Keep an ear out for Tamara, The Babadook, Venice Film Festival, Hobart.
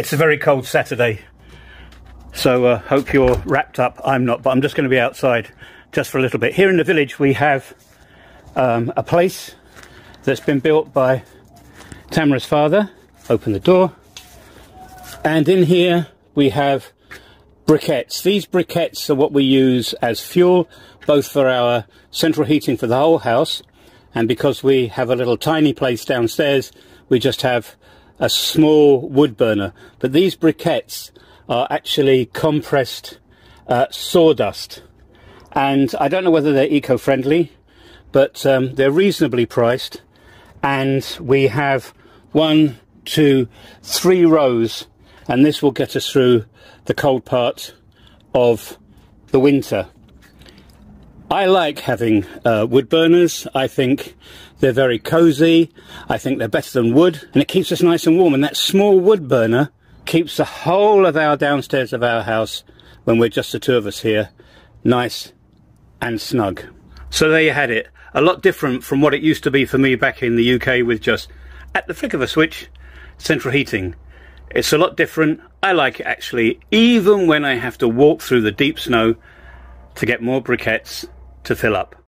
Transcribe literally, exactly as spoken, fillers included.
It's a very cold Saturday, so uh, hope you're wrapped up. I'm not, but I'm just going to be outside just for a little bit. Here in the village we have um, a place that's been built by Tamara's father. Open the door, and in here we have briquettes. These briquettes are what we use as fuel, both for our central heating for the whole house, and because we have a little tiny place downstairs, we just have a small wood burner. But these briquettes are actually compressed uh, sawdust, and I don't know whether they're eco-friendly, but um, they're reasonably priced, and we have one, two, three rows, and this will get us through the cold part of the winter. I like having uh, wood burners. I think they're very cozy. I think they're better than wood, and it keeps us nice and warm, and that small wood burner keeps the whole of our downstairs of our house, when we're just the two of us here, nice and snug. So there you had it. A lot different from what it used to be for me back in the U K, with just at the flick of a switch, central heating. It's a lot different. I like it, actually, even when I have to walk through the deep snow to get more briquettes to fill up.